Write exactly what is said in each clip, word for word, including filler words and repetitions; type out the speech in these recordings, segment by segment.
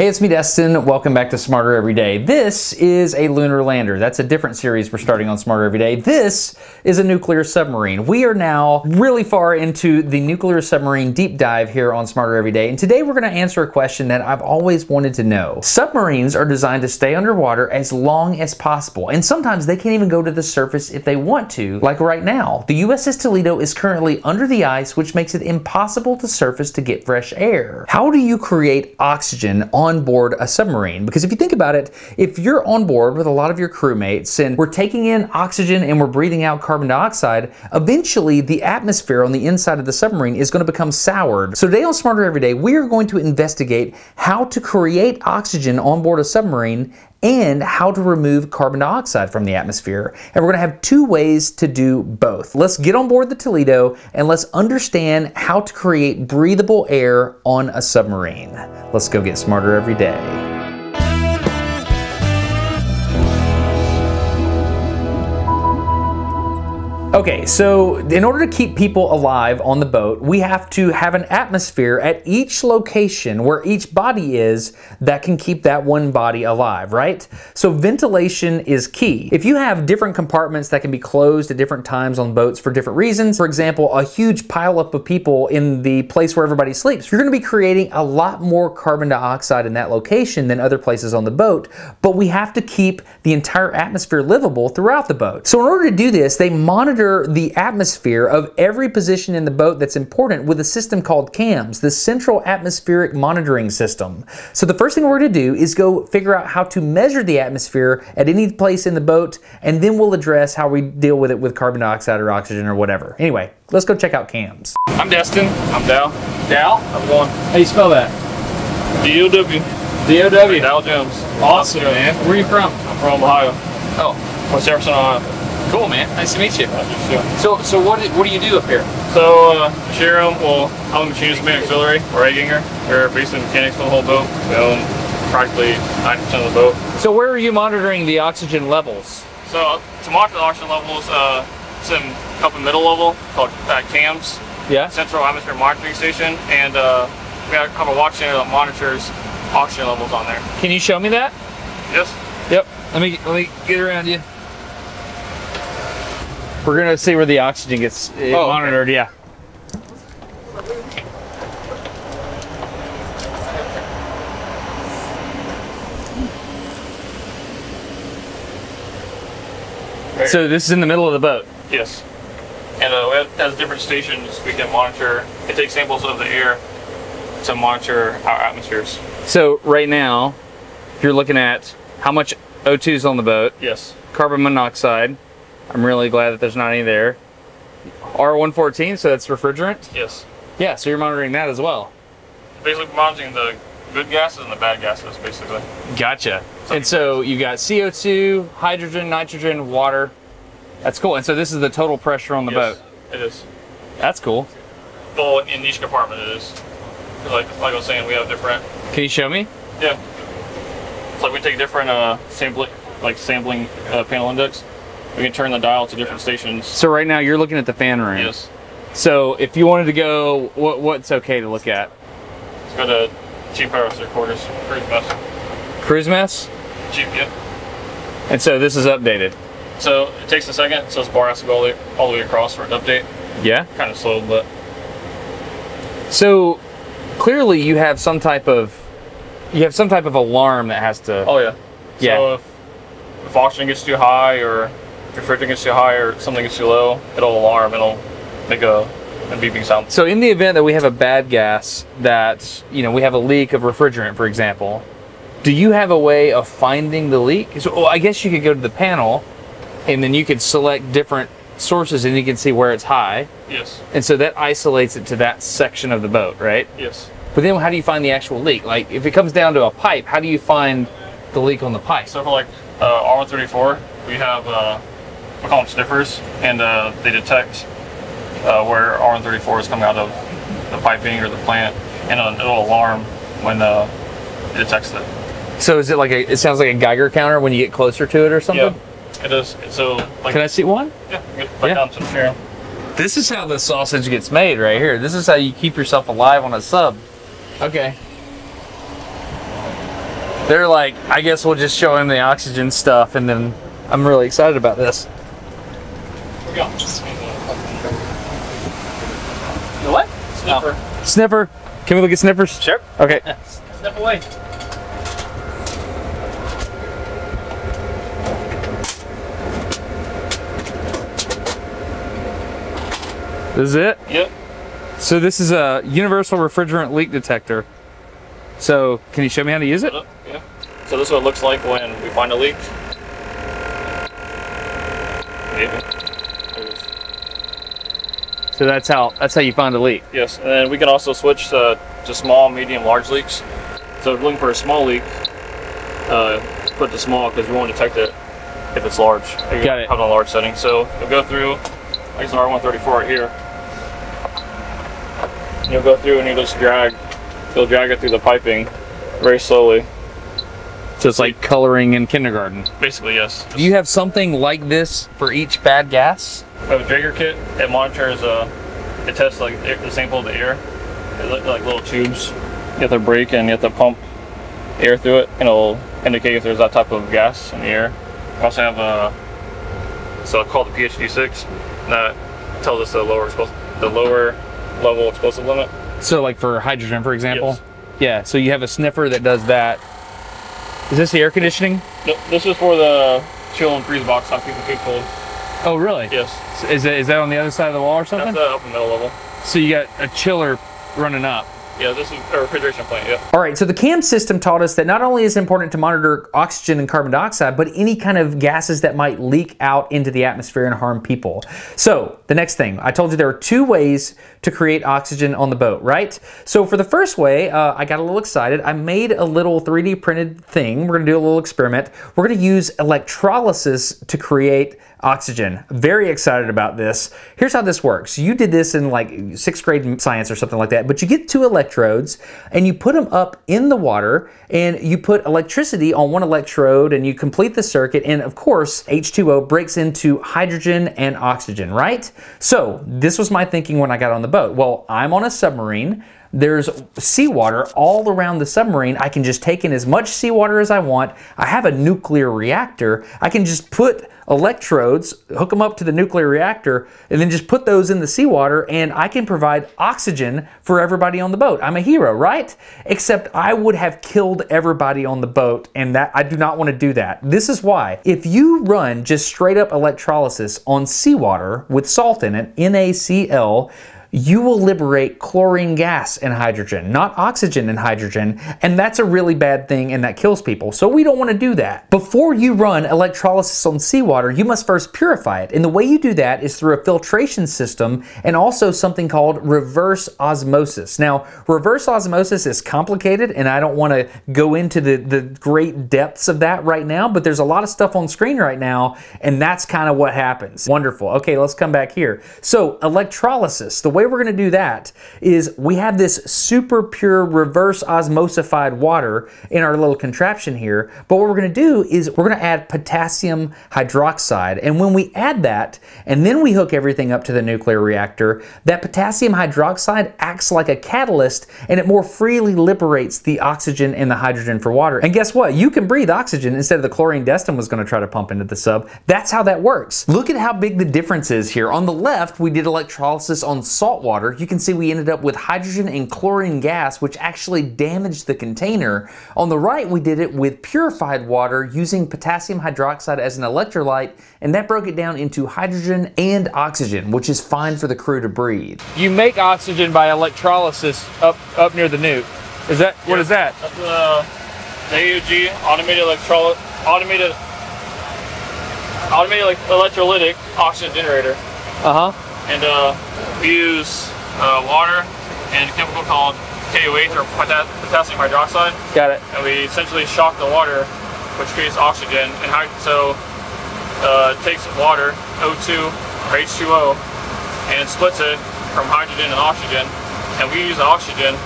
Hey, it's me, Destin. Welcome back to Smarter Every Day. This is a lunar lander. That's a different series we're starting on Smarter Every Day. This is a nuclear submarine. We are now really far into the nuclear submarine deep dive here on Smarter Every Day, and today we're going to answer a question that I've always wanted to know. Submarines are designed to stay underwater as long as possible, and sometimes they can't even go to the surface if they want to, like right now. The U S S Toledo is currently under the ice, which makes it impossible to surface to get fresh air. How do you create oxygen on board a submarine? Because if you think about it, if you're on board with a lot of your crewmates and we're taking in oxygen and we're breathing out carbon dioxide, eventually the atmosphere on the inside of the submarine is going to become soured. So today on Smarter Every Day, we are going to investigate how to create oxygen on board a submarine and how to remove carbon dioxide from the atmosphere. And we're gonna have two ways to do both. Let's get on board the Toledo and let's understand how to create breathable air on a submarine. Let's go get smarter every day. Okay, so in order to keep people alive on the boat, we have to have an atmosphere at each location where each body is that can keep that one body alive, right? So ventilation is key. If you have different compartments that can be closed at different times on boats for different reasons, for example, a huge pileup of people in the place where everybody sleeps, you're gonna be creating a lot more carbon dioxide in that location than other places on the boat, but we have to keep the entire atmosphere livable throughout the boat. So in order to do this, they monitor the atmosphere of every position in the boat that's important with a system called CAMS, the Central Atmospheric Monitoring System. So the first thing we're going to do is go figure out how to measure the atmosphere at any place in the boat, and then we'll address how we deal with it with carbon dioxide or oxygen or whatever. Anyway, let's go check out CAMS. I'm Destin. I'm Dow. Dow? I'm going. How do you spell that? D O W. D O W. Dow Jones. Awesome, man. Where are you from? I'm from Ohio. Oh, West Jefferson, Ohio. Cool, man. Nice to meet you. So, so what what do you do up here? So, uh, Sharon, well, I'm a machinist man auxiliary, or egginger. We're basically mechanics for the whole boat. We own practically ninety percent of the boat. So where are you monitoring the oxygen levels? So, to monitor the oxygen levels, uh, it's in up in middle level, called uh, CAMS. Yeah. Central Atmosphere Monitoring Station. And uh, we have a couple of watch center that monitors oxygen levels on there. Can you show me that? Yes. Yep. Let me, let me get around you. We're gonna see where the oxygen gets oh, monitored, okay. Yeah. There. So this is in the middle of the boat? Yes. And uh, we have, has different stations we can monitor. It takes samples of the air to monitor our atmospheres. So right now, you're looking at how much O two is on the boat. Yes. Carbon monoxide. I'm really glad that there's not any there. R one fourteen, so that's refrigerant? Yes. Yeah, so you're monitoring that as well. Basically monitoring the good gases and the bad gases, basically. Gotcha. So and so you've got C O two, hydrogen, nitrogen, water. That's cool. And so this is the total pressure on the yes, boat? It is. That's cool. Well, in each compartment it is. Like, like I was saying, we have different... Can you show me? Yeah. It's like we take different uh, sampling, like sampling uh, panel index. We can turn the dial to different stations. So right now you're looking at the fan room. Yes. So if you wanted to go, what what's okay to look at? Let's go to chief power quarters, cruise mess. Cruise mess? Chief, yep. And so this is updated. So it takes a second, so this bar has to go all the, all the way across for an update. Yeah. Kind of slow, but. So clearly you have some type of, you have some type of alarm that has to. Oh yeah. Yeah. So if, if oxygen gets too high or if refrigerant gets too high or something gets too low, it'll alarm, it'll make a, a beeping sound. So in the event that we have a bad gas that, you know, we have a leak of refrigerant, for example, do you have a way of finding the leak? So, well, I guess you could go to the panel and then you could select different sources and you can see where it's high. Yes. And so that isolates it to that section of the boat, right? Yes. But then how do you find the actual leak? Like if it comes down to a pipe, how do you find the leak on the pipe? So for like uh, R one thirty-four, we have uh, we call them sniffers, and uh, they detect uh, where R one thirty-four is coming out of the piping or the plant, and uh, it'll alarm when uh, it detects it. So is it like a, it sounds like a Geiger counter when you get closer to it or something? Yeah, it is. So, like, can I see one? Yeah, get right down to the chair. This is how the sausage gets made right here. This is how you keep yourself alive on a sub. Okay. they're like, I guess we'll just show him the oxygen stuff, and then I'm really excited about this. The what? Sniffer. Oh. Sniffer. Can we look at sniffers? Sure. Okay. Sniff away. This is it? Yep. So this is a universal refrigerant leak detector. So can you show me how to use it? Yeah. So this is what it looks like when we find a leak. So that's how that's how you find a leak. Yes, and then we can also switch to, to small, medium, large leaks. So if we're looking for a small leak, uh, put the small because we won't detect it if it's large. You got it. Have it on a large setting. So we'll go through. There's an R one thirty-four right here. You'll go through and you just drag. You'll drag it through the piping very slowly. So it's like coloring in kindergarten. Basically, yes. Do you have something like this for each bad gas? We have a Dräger kit. It monitors, uh, it tests like the sample of the air. It looks like little tubes. You have to break and you have to pump air through it, and it'll indicate if there's that type of gas in the air. We also have a, so it's called the P H D six. That tells us the lower the lower level explosive limit. So like for hydrogen, for example? Yes. Yeah, so you have a sniffer that does that. Is this the air conditioning? No, this is for the chill and freeze box, not keep the food cold. Oh, really? Yes. So is, that, is that on the other side of the wall or something? That's uh, up in the middle level. So you got a chiller running up. Yeah, this is a refrigeration plant, yeah. All right, so the CAMS system taught us that not only is it important to monitor oxygen and carbon dioxide, but any kind of gases that might leak out into the atmosphere and harm people. So the next thing, I told you there are two ways to create oxygen on the boat, right? So for the first way, uh, I got a little excited. I made a little three D printed thing. We're gonna do a little experiment. We're gonna use electrolysis to create oxygen. Very excited about this. Here's how this works. You did this in like sixth grade science or something like that, but you get two electrodes and you put them up in the water and you put electricity on one electrode and you complete the circuit, and of course H two O breaks into hydrogen and oxygen, right? So this was my thinking when I got on the boat. Well, I'm on a submarine. There's seawater all around the submarine. I can just take in as much seawater as I want. I have a nuclear reactor. I can just put electrodes, hook them up to the nuclear reactor, and then just put those in the seawater, and I can provide oxygen for everybody on the boat. I'm a hero, right? Except I would have killed everybody on the boat, and that I do not want to do that. This is why. If you run just straight up electrolysis on seawater with salt in it, N A C L, you will liberate chlorine gas and hydrogen, not oxygen and hydrogen, and that's a really bad thing and that kills people, so we don't want to do that. Before you run electrolysis on seawater, you must first purify it, and the way you do that is through a filtration system and also something called reverse osmosis. Now, reverse osmosis is complicated, and I don't want to go into the, the great depths of that right now, but there's a lot of stuff on screen right now, and that's kind of what happens. Wonderful. Okay, let's come back here. So, electrolysis. The way we're going to do that is we have this super pure reverse osmosified water in our little contraption here, but what we're going to do is we're going to add potassium hydroxide, and when we add that and then we hook everything up to the nuclear reactor, that potassium hydroxide acts like a catalyst and it more freely liberates the oxygen and the hydrogen for water, and guess what, you can breathe oxygen instead of the chlorine Destin was going to try to pump into the sub. That's how that works. Look at how big the difference is here. On the left we did electrolysis on salt water, you can see we ended up with hydrogen and chlorine gas, which actually damaged the container. On the right, we did it with purified water using potassium hydroxide as an electrolyte, and that broke it down into hydrogen and oxygen, which is fine for the crew to breathe. You make oxygen by electrolysis up up near the nuke. Is that yeah. What is that? That's uh, the A O G, automated electrolyte, automated, automated electrolytic oxygen generator. Uh huh. And uh, we use uh, water and a chemical called K O H, or potassium hydroxide. Got it. And we essentially shock the water, which creates oxygen. And so uh, it takes water, O two, or H two O, and splits it from hydrogen and oxygen. And we use the oxygen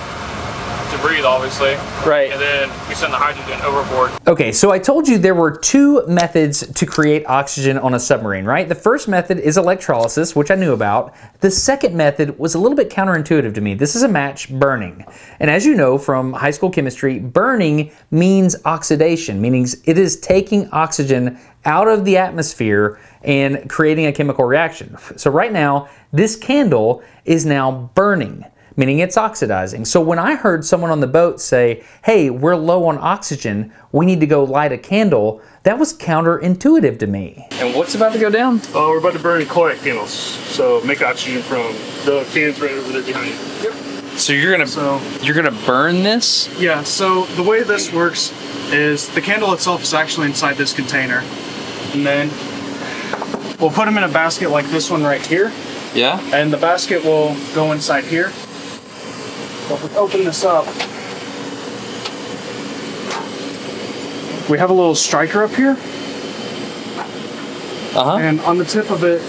to breathe, obviously. Right. And then we send the hydrogen overboard. Okay, so I told you there were two methods to create oxygen on a submarine, right? The first method is electrolysis, which I knew about. The second method was a little bit counterintuitive to me. This is a match burning. And as you know from high school chemistry, burning means oxidation, meaning it is taking oxygen out of the atmosphere and creating a chemical reaction. So right now, this candle is now burning, meaning it's oxidizing. So when I heard someone on the boat say, hey, we're low on oxygen, we need to go light a candle, that was counterintuitive to me. And what's about to go down? Oh, uh, we're about to burn chlorate candles. So make oxygen from the cans right over there behind you. Yep. So you're gonna so, you're gonna burn this? Yeah, so the way this works is the candle itself is actually inside this container. And then we'll put them in a basket like this one right here. Yeah. And the basket will go inside here. So if we open this up, we have a little striker up here. Uh-huh. And on the tip of it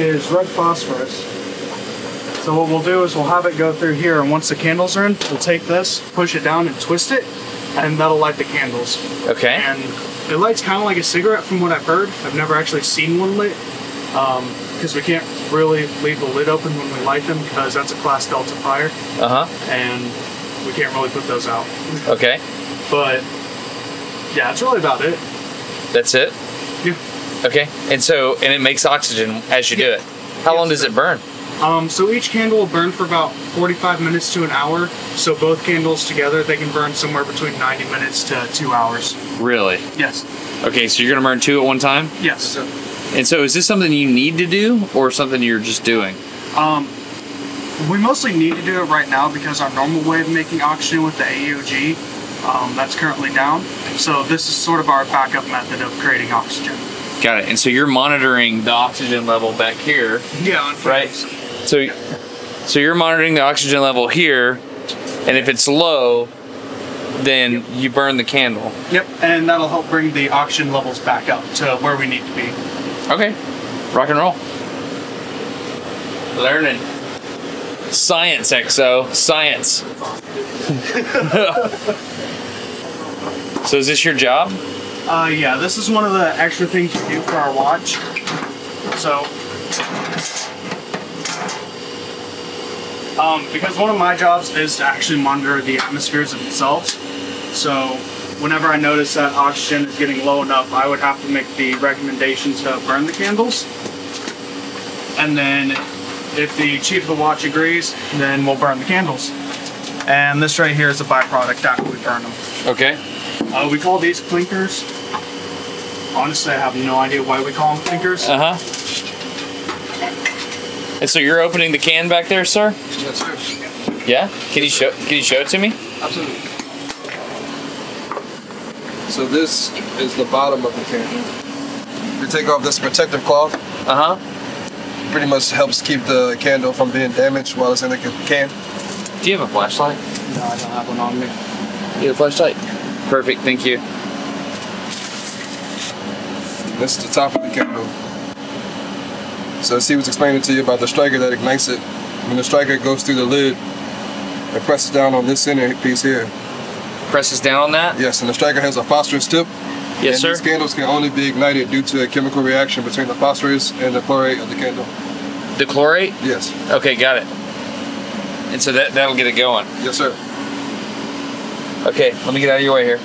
is red phosphorus. So what we'll do is we'll have it go through here, and once the candles are in, we'll take this, push it down and twist it, and that'll light the candles. Okay. And it lights kind of like a cigarette from what I've heard. I've never actually seen one lit. Um, because we can't really leave the lid open when we light them because that's a class delta fire. Uh-huh. And we can't really put those out. Okay. But yeah, that's really about it. That's it? Yeah. Okay. And so, and it makes oxygen as you yeah. do it. How yeah, long does so. it burn? Um, so each candle will burn for about forty-five minutes to an hour. So both candles together, they can burn somewhere between ninety minutes to two hours. Really? Yes. Okay. So you're going to burn two at one time? Yes. So, And so is this something you need to do or something you're just doing? Um, we mostly need to do it right now because our normal way of making oxygen with the A O G, um, that's currently down. So this is sort of our backup method of creating oxygen. Got it. And so you're monitoring the oxygen level back here. Yeah. Right? So, so you're monitoring the oxygen level here, and if it's low, then yep. you burn the candle. Yep. And that'll help bring the oxygen levels back up to where we need to be. Okay, rock and roll. Learning. Science, X O. Science. So is this your job? Uh, yeah, this is one of the extra things you do for our watch. So, um, because one of my jobs is to actually monitor the atmospheres themselves. So, whenever I notice that oxygen is getting low enough, I would have to make the recommendations to burn the candles. And then if the chief of the watch agrees, then we'll burn the candles. And this right here is a byproduct after we burn them. Okay. Uh, we call these clinkers. Honestly, I have no idea why we call them clinkers. Uh-huh. And so you're opening the can back there, sir? Yes, sir. Yeah? Can you show, can you show it to me? Absolutely. So this is the bottom of the candle. We take off this protective cloth. Uh-huh. Pretty much helps keep the candle from being damaged while it's in the can. Do you have a flashlight? No, I don't have one on me. You have a flashlight? Perfect, thank you. This is the top of the candle. So as he was explaining to you about the striker that ignites it, when the striker goes through the lid, it presses down on this center piece here. Presses down on that? Yes, and the striker has a phosphorus tip. Yes, and sir. These candles can only be ignited due to a chemical reaction between the phosphorus and the chlorate of the candle. The chlorate? Yes. Okay, got it. And so that, that'll get it going? Yes, sir. Okay, let me get out of your way here.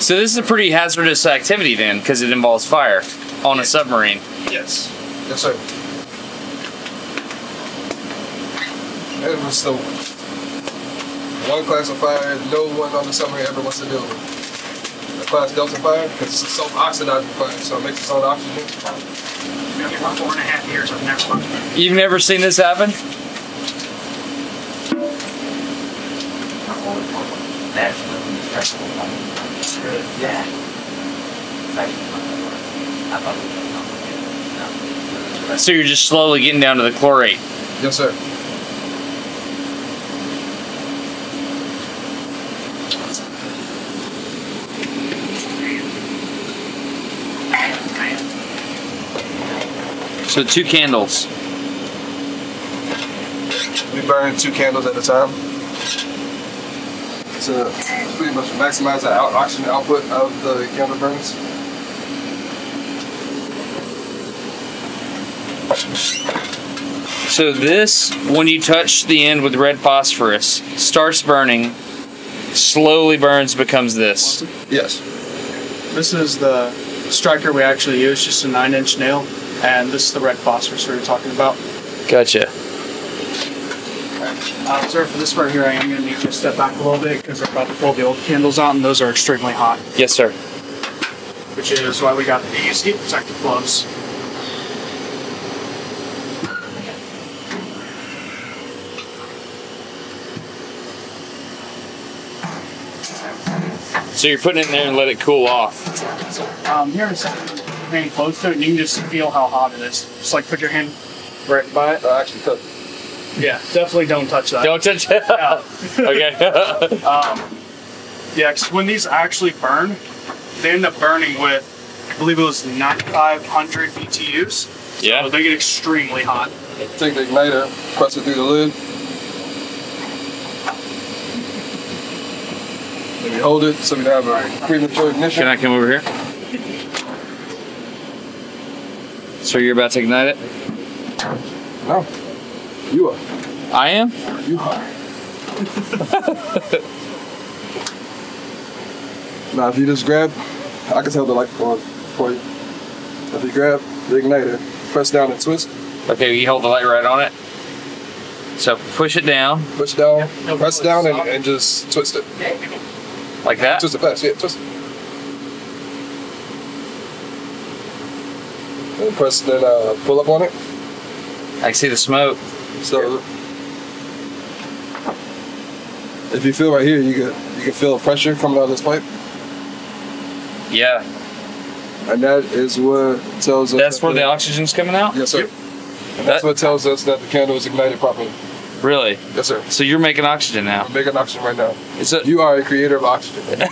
So this is a pretty hazardous activity then, because it involves fire on a submarine. Yes. Yes, sir. That was the... one class of fire no one on the submarine ever wants to deal with. A class delta fire, because it's a self-oxidizing fire, so it makes its own oxygen. About four and a half years, I've never You've never seen this happen? So you're just slowly getting down to the chlorate? Yes, sir. So two candles. We burn two candles at a time. to pretty much maximize the out oxygen output of the candle burns. So this, when you touch the end with red phosphorus, starts burning, slowly burns, becomes this. Yes. This is the striker we actually use, just a nine inch nail, and this is the red phosphorus we were talking about. Gotcha. Uh, sir, for this part here, I am going to need you to step back a little bit because I brought to pull the old candles out, and those are extremely hot. Yes, sir. Which is why we got these heat protective gloves. So you're putting it in there and let it cool off. Um, here in a second, very close to it, and you can just feel how hot it is. Just like put your hand right by it. Uh, actually, cook. Yeah, definitely don't touch that. Don't touch it? Yeah. Okay. um, yeah, because when these actually burn, they end up burning with, I believe it was ninety-five hundred B T Us. Yeah. So they get extremely hot. Take the igniter, press it through the lid. Maybe hold it so we don't have a premature ignition. Can I come over here? So you're about to ignite it? No. You are. I am? You are. Now, if you just grab, I can tell the light on for you. If you grab the igniter, press down and twist. Okay, you hold the light right on it. So push it down. Push it down, yeah. Press it down, and, and just twist it. Like that? Twist it fast, yeah, twist it. And press, then uh, pull up on it. I can see the smoke. So, if you feel right here, you can you can feel pressure coming out of this pipe. Yeah. And that is what tells us. That's where the oxygen's coming out? Yes, sir. Yep. And that's that, what tells us that the candle is ignited properly. Really? Yes, sir. So you're making oxygen now? I'm making oxygen right now. It's a, you are a creator of oxygen.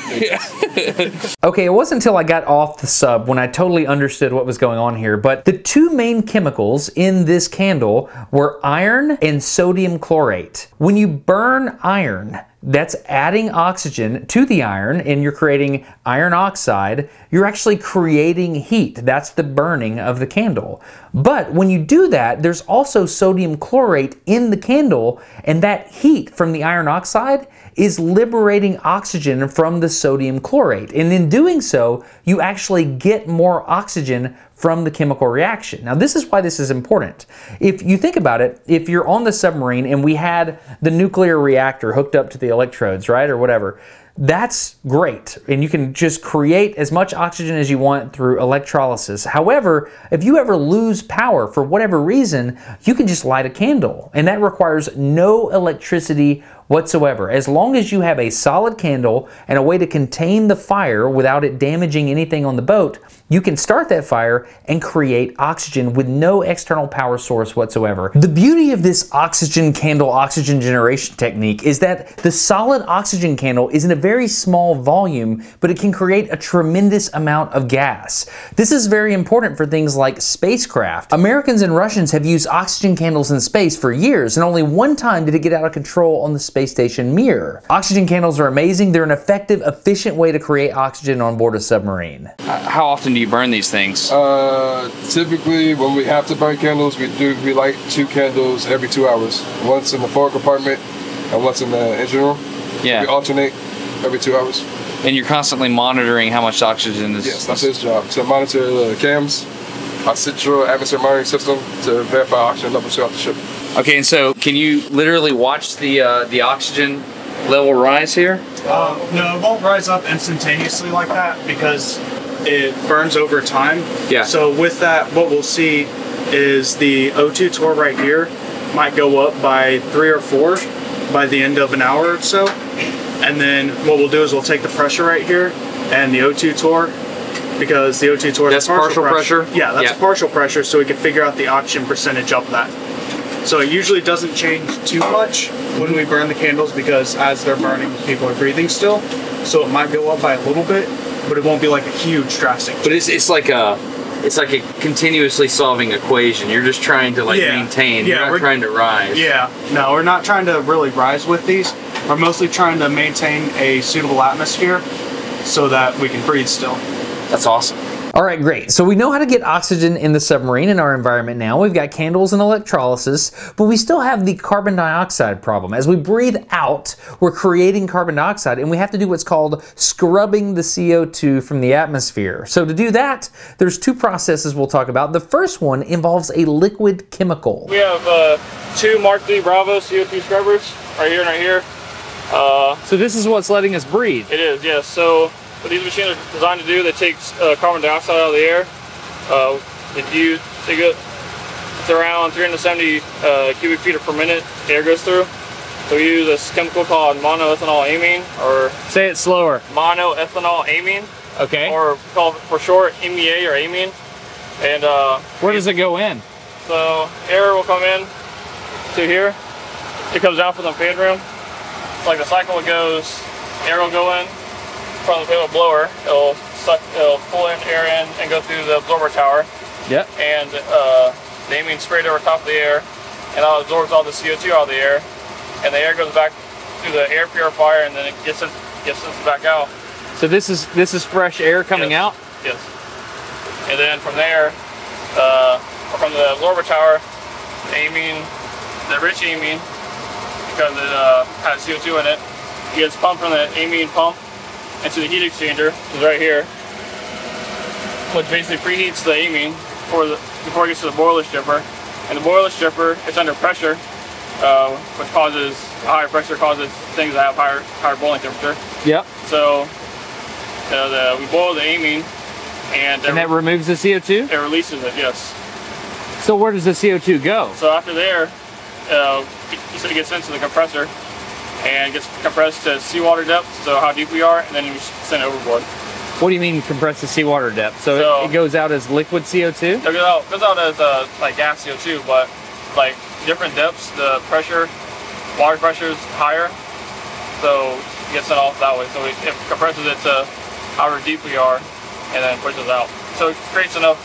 Okay, it wasn't until I got off the sub when I totally understood what was going on here, but the two main chemicals in this candle were iron and sodium chlorate. When you burn iron, that's adding oxygen to the iron, and you're creating iron oxide. You're actually creating heat. That's the burning of the candle. But when you do that, there's also sodium chlorate in the candle, and that heat from the iron oxide is liberating oxygen from the sodium chlorate. And in doing so, you actually get more oxygen from the chemical reaction. Now, this is why this is important. If you think about it, if you're on the submarine and we had the nuclear reactor hooked up to the electrodes, right, or whatever, that's great, and you can just create as much oxygen as you want through electrolysis. However, if you ever lose power for whatever reason, you can just light a candle, and that requires no electricity whatsoever. As long as you have a solid candle and a way to contain the fire without it damaging anything on the boat, you can start that fire and create oxygen with no external power source whatsoever. The beauty of this oxygen candle oxygen generation technique is that the solid oxygen candle is in a very small volume, but it can create a tremendous amount of gas. This is very important for things like spacecraft. Americans and Russians have used oxygen candles in space for years, and only one time did it get out of control on the space station Mir. Oxygen candles are amazing. They're an effective, efficient way to create oxygen on board a submarine. Uh, how often do you burn these things? Uh, typically, when we have to burn candles, we do we light two candles every two hours. Once in the forward compartment and once in the engine room. Yeah. We alternate every two hours. And you're constantly monitoring how much oxygen is. Yes, that's his job, to monitor the CAMS, our central atmospheric monitoring system, to verify oxygen levels throughout the ship. Okay, and so can you literally watch the uh, the oxygen level rise here? Uh, no, it won't rise up instantaneously like that because it burns over time. Yeah. So with that, what we'll see is the O two torr right here might go up by three or four by the end of an hour or so. And then what we'll do is we'll take the pressure right here and the O two torr, because the O two torr is partial, partial pressure. pressure. Yeah, that's yeah. partial pressure, so we can figure out the oxygen percentage of that. So it usually doesn't change too much when we burn the candles because as they're burning, people are breathing still. So it might go up by a little bit, but it won't be like a huge drastic change. But it's, it's like a... It's like a continuously solving equation. You're just trying to like yeah. maintain. Yeah, you're not trying to rise. Yeah, no, we're not trying to really rise with these. We're mostly trying to maintain a suitable atmosphere so that we can breathe still. That's awesome. All right, great. So we know how to get oxygen in the submarine in our environment now. We've got candles and electrolysis, but we still have the carbon dioxide problem. As we breathe out, we're creating carbon dioxide, and we have to do what's called scrubbing the C O two from the atmosphere. So to do that, there's two processes we'll talk about. The first one involves a liquid chemical. We have uh, two Mark three Bravo C O two scrubbers, right here and right here. Uh, so this is what's letting us breathe? It is, yes. So what these machines are designed to do, they take uh, carbon dioxide out of the air. Uh, if you take it, it's around three hundred seventy uh, cubic feet per minute air goes through. So we use this chemical called monoethanolamine, or say it slower. Monoethanolamine. Okay. Or called for short M E A or amine. And uh, where does it go in? So air will come in to here. It comes out from the fan room. It's like the cycle it goes. Air will go in from the blower, it'll suck, it'll pull in air in and go through the absorber tower. Yep. And uh, the amine sprayed over top of the air, and it absorbs all the C O two out of the air, and the air goes back through the air purifier, and then it gets it gets it back out. So this is this is fresh air coming yes. out. Yes. And then from there, uh, from the absorber tower, the amine, the rich amine, because it uh, has C O two in it, it gets pumped from the amine pump into the heat exchanger, which is right here, which basically preheats the amine before, the, before it gets to the boiler stripper. And the boiler stripper, it's under pressure, uh, which causes, higher pressure causes things that have higher higher boiling temperature. Yep. So uh, the, we boil the amine, and, and that re removes the C O two? It releases it, yes. So where does the C O two go? So after there, uh, it, it gets into the compressor, and gets compressed to seawater depth, so how deep we are, and then we send it overboard. What do you mean compressed to seawater depth? So, so it, it goes out as liquid C O two? It goes out, goes out as uh, like gas C O two, but like different depths, the pressure, water pressure is higher, so it gets sent off that way. So it compresses it to however deep we are, and then pushes out. So it creates enough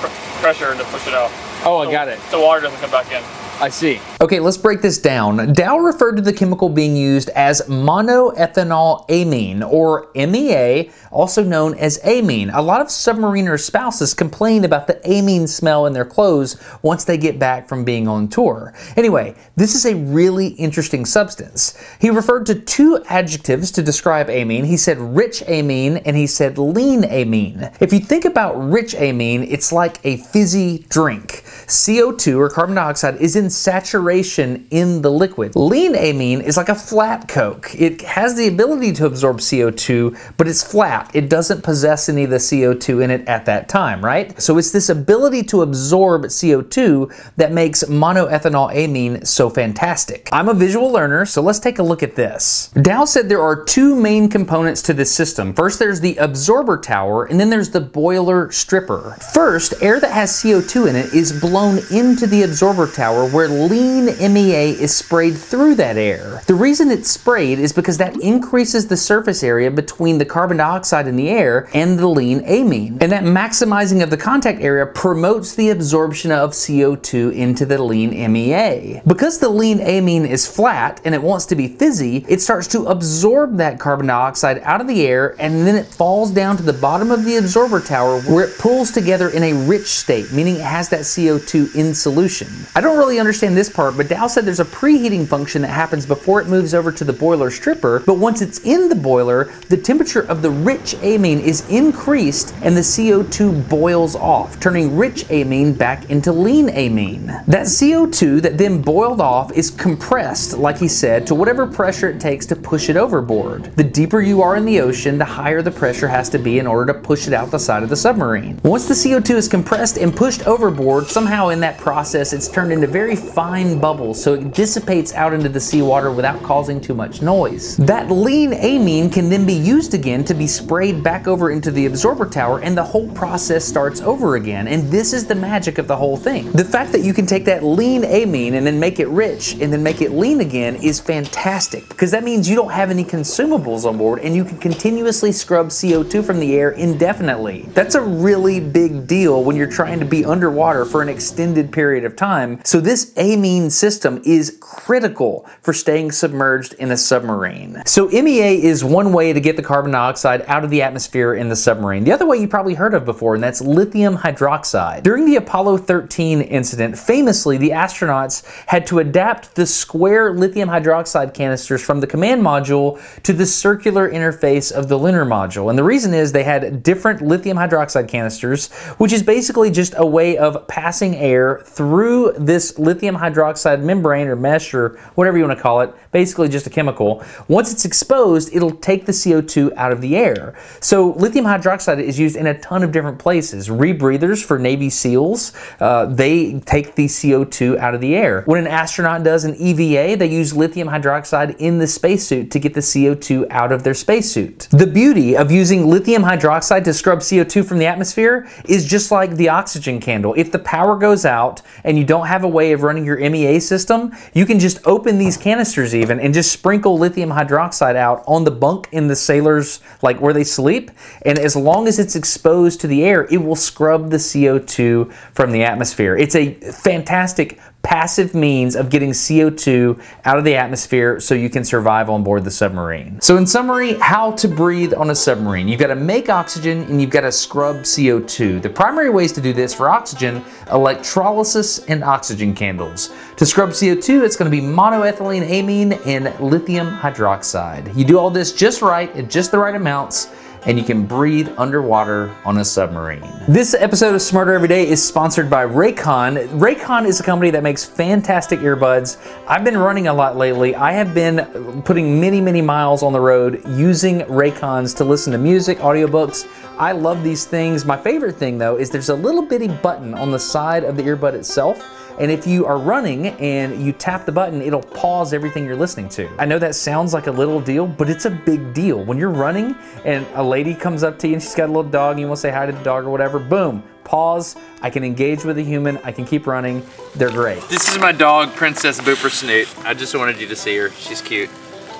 pr pressure to push it out. Oh, so, I got it. So water doesn't come back in. I see. Okay, let's break this down. Dow referred to the chemical being used as monoethanolamine, or M E A, also known as amine. A lot of submariner spouses complain about the amine smell in their clothes once they get back from being on tour. Anyway, this is a really interesting substance. He referred to two adjectives to describe amine. He said rich amine and he said lean amine. If you think about rich amine, it's like a fizzy drink. C O two, or carbon dioxide, is in saturation in the liquid. Lean amine is like a flat Coke. It has the ability to absorb C O two, but it's flat. It doesn't possess any of the C O two in it at that time, right? So it's this ability to absorb C O two that makes monoethanolamine so fantastic. I'm a visual learner, so let's take a look at this. Dow said there are two main components to this system. First, there's the absorber tower, and then there's the boiler stripper. First, air that has C O two in it is blown into the absorber tower, where lean M E A is sprayed through that air. The reason it's sprayed is because that increases the surface area between the carbon dioxide in the air and the lean amine, and that maximizing of the contact area promotes the absorption of C O two into the lean M E A. Because the lean amine is flat and it wants to be fizzy, it starts to absorb that carbon dioxide out of the air, and then it falls down to the bottom of the absorber tower where it pulls together in a rich state, meaning it has that C O two in solution. I don't really understand this part, but Dow said there's a preheating function that happens before it moves over to the boiler stripper, but once it's in the boiler, the temperature of the rich amine is increased and the C O two boils off, turning rich amine back into lean amine. That C O two that then boiled off is compressed, like he said, to whatever pressure it takes to push it overboard. The deeper you are in the ocean, the higher the pressure has to be in order to push it out the side of the submarine. Once the C O two is compressed and pushed overboard, somehow in that process it's turned into very fine bubbles, so it dissipates out into the seawater without causing too much noise. That lean amine can then be used again to be sprayed back over into the absorber tower, and the whole process starts over again. And this is the magic of the whole thing. The fact that you can take that lean amine and then make it rich and then make it lean again is fantastic, because that means you don't have any consumables on board and you can continuously scrub C O two from the air indefinitely. That's a really big deal when you're trying to be underwater for an extended period of time. So this amine clean system is critical for staying submerged in a submarine. So M E A is one way to get the carbon dioxide out of the atmosphere in the submarine. The other way you probably heard of before, and that's lithium hydroxide. During the Apollo thirteen incident, famously the astronauts had to adapt the square lithium hydroxide canisters from the command module to the circular interface of the lunar module. And the reason is they had different lithium hydroxide canisters, which is basically just a way of passing air through this lithium hydroxide membrane or mesh or whatever you want to call it, basically just a chemical. Once it's exposed, it'll take the C O two out of the air. So lithium hydroxide is used in a ton of different places. Rebreathers for Navy SEALs, uh, they take the C O two out of the air. When an astronaut does an E V A, they use lithium hydroxide in the spacesuit to get the C O two out of their spacesuit. The beauty of using lithium hydroxide to scrub C O two from the atmosphere is just like the oxygen candle. If the power goes out and you don't have a way of running your M E A system, you can just open these canisters even and just sprinkle lithium hydroxide out on the bunk in the sailors, like where they sleep, and as long as it's exposed to the air, it will scrub the C O two from the atmosphere. It's a fantastic passive means of getting C O two out of the atmosphere so you can survive on board the submarine. So in summary, how to breathe on a submarine. You've got to make oxygen and you've got to scrub C O two. The primary ways to do this for oxygen, electrolysis and oxygen candles. To scrub C O two, it's going to be monoethylene amine and lithium hydroxide. You do all this just right at just the right amounts, and you can breathe underwater on a submarine. This episode of Smarter Every Day is sponsored by Raycon. Raycon is a company that makes fantastic earbuds. I've been running a lot lately. I have been putting many, many miles on the road using Raycons to listen to music, audiobooks. I love these things. My favorite thing though is there's a little bitty button on the side of the earbud itself, and if you are running and you tap the button, it'll pause everything you're listening to. I know that sounds like a little deal, but it's a big deal. When you're running and a lady comes up to you and she's got a little dog and you want to say hi to the dog or whatever, boom, pause. I can engage with a human. I can keep running. They're great. This is my dog, Princess Booper Snoot. I just wanted you to see her. She's cute.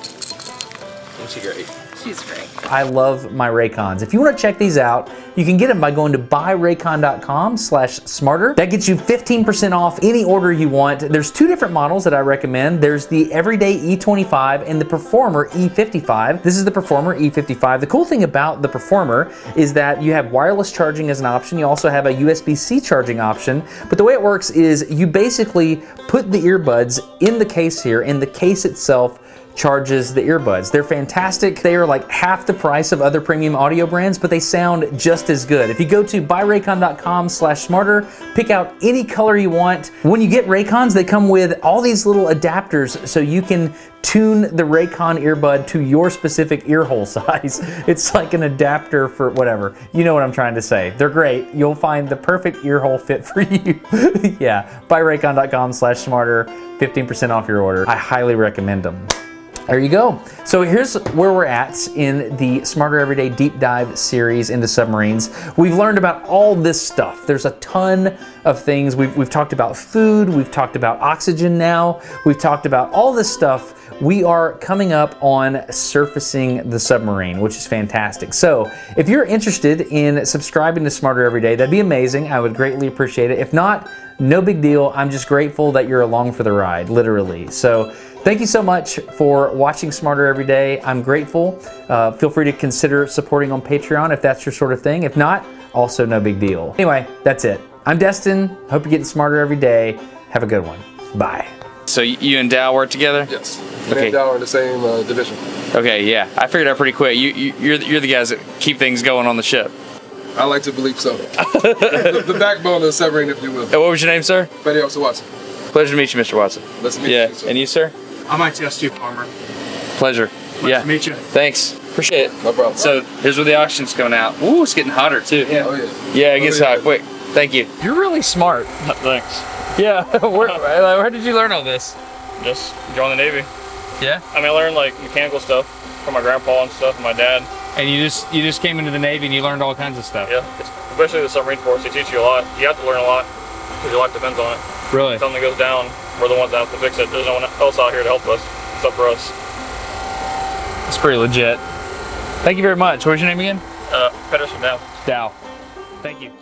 Isn't she great? She's great. I love my Raycons. If you want to check these out, you can get them by going to buy raycon dot com slash smarter. That gets you fifteen percent off any order you want. There's two different models that I recommend. There's the Everyday E twenty-five and the Performer E fifty-five. This is the Performer E fifty-five. The cool thing about the Performer is that you have wireless charging as an option. You also have a U S B C charging option. But the way it works is you basically put the earbuds in the case here, and the case itself charges the earbuds. They're fantastic. They are like half the price of other premium audio brands, but they sound just as good. If you go to buy raycon dot com slash smarter, pick out any color you want. When you get Raycons, they come with all these little adapters so you can tune the Raycon earbud to your specific ear hole size. It's like an adapter for whatever. You know what I'm trying to say. They're great. You'll find the perfect ear hole fit for you. Yeah, buy raycon dot com slash smarter, fifteen percent off your order. I highly recommend them. There you go. So here's where we're at in the Smarter Everyday Deep Dive series into submarines. We've learned about all this stuff. There's a ton of things. We've, we've talked about food. We've talked about oxygen now. We've talked about all this stuff. We are coming up on surfacing the submarine, which is fantastic. So if you're interested in subscribing to Smarter Every Day, that'd be amazing. I would greatly appreciate it. If not, no big deal. I'm just grateful that you're along for the ride, literally. So thank you so much for watching Smarter Every Day. I'm grateful. Uh, feel free to consider supporting on Patreon if that's your sort of thing. If not, also no big deal. Anyway, that's it. I'm Destin. Hope you're getting smarter every day. Have a good one. Bye. So you and Dow work together? Yes. Me okay. and Dow are in the same uh, division. Okay, yeah. I figured out pretty quick. You, you, you're, you're the guys that keep things going on the ship. I like to believe so. the, the backbone of the submarine, if you will. And what was your name, sir? Petty Officer Watson. Pleasure to meet you, Mister Watson. Nice to meet yeah. you, sir. And you, sir? I'm I T S two Farmer. Pleasure. Nice yeah. to meet you. Thanks. Appreciate it. No problem. So here's where the oxygen's going out. Ooh, it's getting hotter, too. Yeah, oh, yeah. yeah it gets oh, yeah. hot quick. Thank you. You're really smart. Thanks. Yeah, where, where did you learn all this? Just joined the Navy. Yeah? I mean, I learned like mechanical stuff from my grandpa and stuff, and my dad. And you just you just came into the Navy and you learned all kinds of stuff. Yeah, especially the submarine force, they teach you a lot. You have to learn a lot because your life depends on it. Really? If something goes down, we're the ones that have to fix it. There's no one else out here to help us. It's up for us. It's pretty legit. Thank you very much. What was your name again? Uh, Peterson Dow. Dow. Thank you.